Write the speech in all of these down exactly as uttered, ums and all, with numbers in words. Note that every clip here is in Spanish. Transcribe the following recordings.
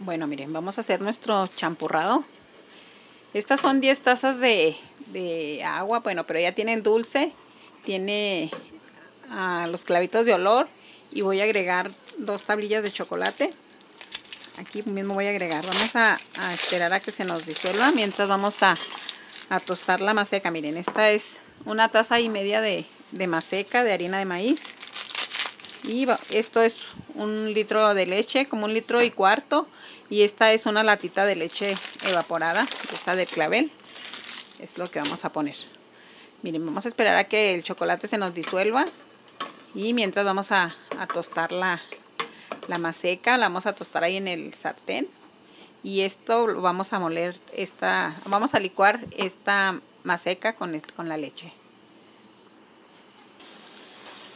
Bueno, miren, vamos a hacer nuestro champurrado. Estas son diez tazas de, de agua, bueno, pero ya tiene el dulce, tiene uh, los clavitos de olor y voy a agregar dos tablillas de chocolate. Aquí mismo voy a agregar, vamos a, a esperar a que se nos disuelva mientras vamos a, a tostar la maseca. Miren, esta es una taza y media de, de maseca de harina de maíz. Y esto es un litro de leche, como un litro y cuarto. Y esta es una latita de leche evaporada, esta de clavel. Es lo que vamos a poner. Miren, vamos a esperar a que el chocolate se nos disuelva. Y mientras vamos a, a tostar la, la maseca, la vamos a tostar ahí en el sartén. Y esto lo vamos a moler, esta, vamos a licuar esta maseca con, con la leche.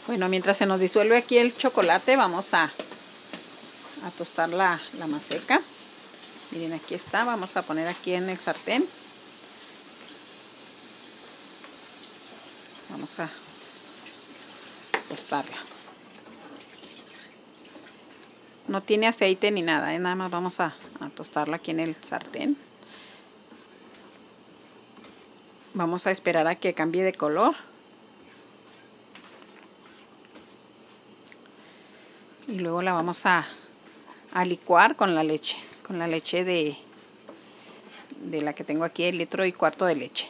Bueno, mientras se nos disuelve aquí el chocolate, vamos a, a tostar la, la maseca. Miren, aquí está. Vamos a poner aquí en el sartén. Vamos a tostarla. No tiene aceite ni nada, ¿eh? Nada más vamos a, a tostarla aquí en el sartén. Vamos a esperar a que cambie de color. Y luego la vamos a, a licuar con la leche, con la leche de, de la que tengo aquí, el litro y cuarto de leche.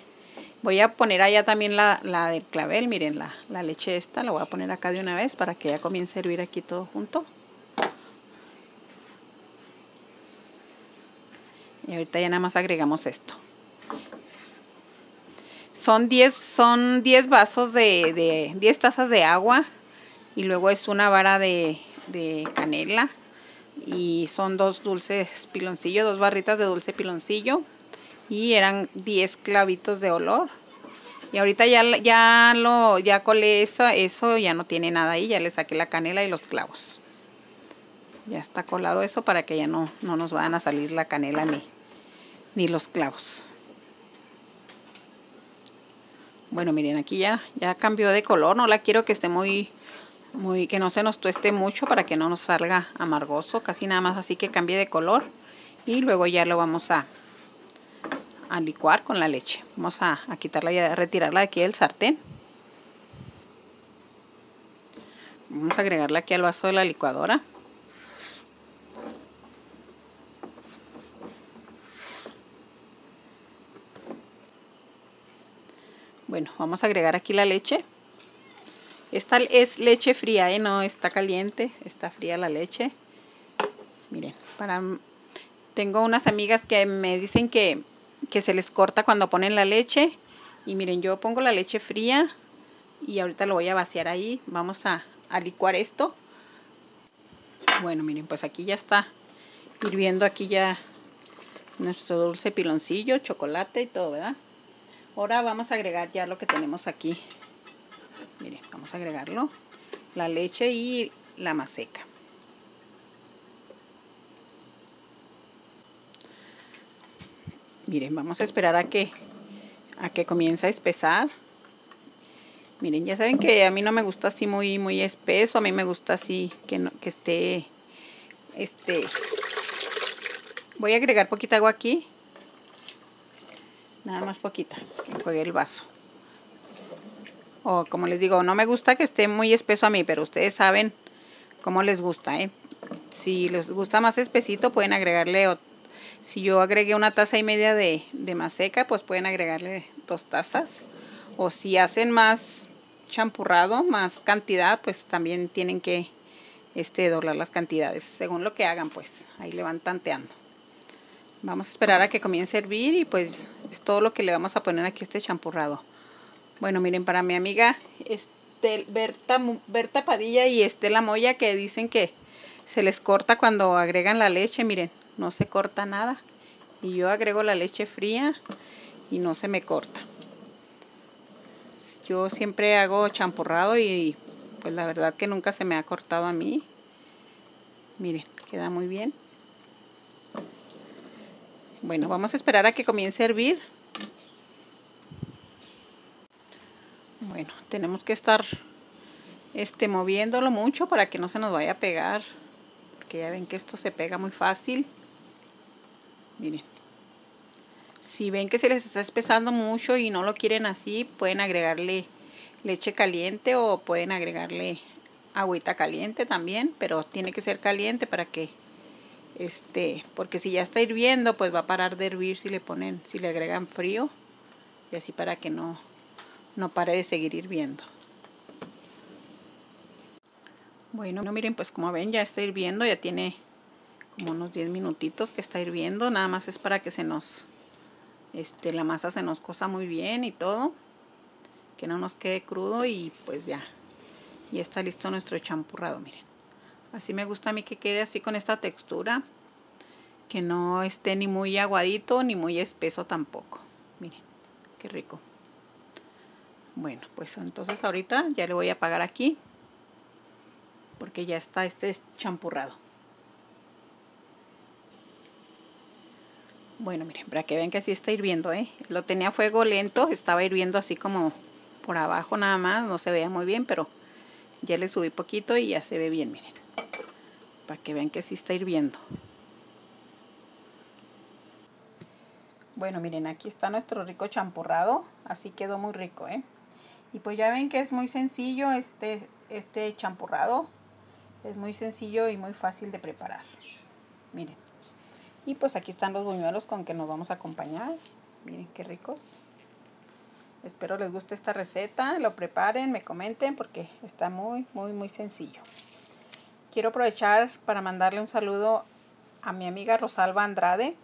Voy a poner allá también la, la del clavel, miren, la, la leche esta, la voy a poner acá de una vez para que ya comience a hervir aquí todo junto. Y ahorita ya nada más agregamos esto. Son diez, son diez vasos de, de diez tazas de agua y luego es una vara de... de canela y son dos dulces piloncillo, dos barritas de dulce piloncillo y eran diez clavitos de olor. Y ahorita ya, ya lo ya colé eso, eso ya no tiene nada ahí, ya le saqué la canela y los clavos. Ya está colado eso para que ya no, no nos vayan a salir la canela ni, ni los clavos. Bueno, miren, aquí ya, ya cambió de color, no la quiero que esté muy... Muy, que no se nos tueste mucho para que no nos salga amargoso, casi nada más así que cambie de color. Y luego ya lo vamos a, a licuar con la leche. Vamos a, a quitarla y a retirarla de aquí del sartén. Vamos a agregarla aquí al vaso de la licuadora. Bueno, vamos a agregar aquí la leche. Esta es leche fría, ¿eh? No está caliente, está fría la leche. Miren, para tengo unas amigas que me dicen que, que se les corta cuando ponen la leche. Y miren, yo pongo la leche fría y ahorita lo voy a vaciar ahí. Vamos a, a licuar esto. Bueno, miren, pues aquí ya está hirviendo aquí ya nuestro dulce piloncillo, chocolate y todo, ¿verdad? Ahora vamos a agregar ya lo que tenemos aquí. Miren, vamos a agregarlo, la leche y la maseca. Miren, vamos a esperar a que, a que comience a espesar. Miren, ya saben que a mí no me gusta así muy, muy espeso, a mí me gusta así que, no, que esté, este, voy a agregar poquita agua aquí, nada más poquita, que juegue el vaso. O como les digo, no me gusta que esté muy espeso a mí, pero ustedes saben cómo les gusta, ¿eh? Si les gusta más espesito, pueden agregarle, o, si yo agregué una taza y media de, de maseca, pues pueden agregarle dos tazas. O si hacen más champurrado, más cantidad, pues también tienen que este, doblar las cantidades. Según lo que hagan, pues ahí le van tanteando. Vamos a esperar a que comience a hervir y pues es todo lo que le vamos a poner aquí a este champurrado. Bueno, miren, para mi amiga Estel, Berta, Berta Padilla y Estela Moya, que dicen que se les corta cuando agregan la leche. Miren, no se corta nada. Y yo agrego la leche fría y no se me corta. Yo siempre hago champurrado y pues la verdad que nunca se me ha cortado a mí. Miren, queda muy bien. Bueno, vamos a esperar a que comience a hervir. Bueno, tenemos que estar este, moviéndolo mucho para que no se nos vaya a pegar. Porque ya ven que esto se pega muy fácil. Miren. Si ven que se les está espesando mucho y no lo quieren así, pueden agregarle leche caliente o pueden agregarle agüita caliente también, pero tiene que ser caliente para que este, porque si ya está hirviendo, pues va a parar de hervir si le ponen, si le agregan frío, y así para que no no pare de seguir hirviendo. Bueno, miren, pues como ven, ya está hirviendo, ya tiene como unos diez minutitos que está hirviendo, nada más es para que se nos Este, la masa se nos cosa muy bien y todo, que no nos quede crudo, y pues ya, ya está listo nuestro champurrado. Miren, así me gusta a mí que quede así con esta textura, que no esté ni muy aguadito ni muy espeso tampoco. Miren, qué rico. Bueno, pues entonces ahorita ya le voy a apagar aquí, porque ya está este champurrado. Bueno, miren, para que vean que así está hirviendo, ¿eh? Lo tenía a fuego lento, estaba hirviendo así como por abajo nada más, no se veía muy bien, pero ya le subí poquito y ya se ve bien, miren. Para que vean que así está hirviendo. Bueno, miren, aquí está nuestro rico champurrado, así quedó muy rico, ¿eh? Y pues ya ven que es muy sencillo este, este champurrado, es muy sencillo y muy fácil de preparar, miren. Y pues aquí están los buñuelos con que nos vamos a acompañar. Miren qué ricos. Espero les guste esta receta. Lo preparen, me comenten, porque está muy, muy, muy sencillo. Quiero aprovechar para mandarle un saludo a mi amiga Rosalba Andrade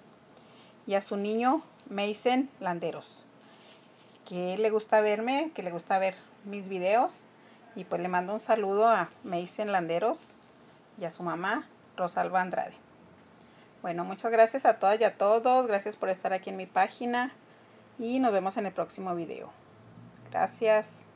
y a su niño Meisen Landeros, que le gusta verme, que le gusta ver mis videos. Y pues le mando un saludo a Mason Landeros y a su mamá Rosalba Andrade. Bueno, muchas gracias a todas y a todos. Gracias por estar aquí en mi página. Y nos vemos en el próximo video. Gracias.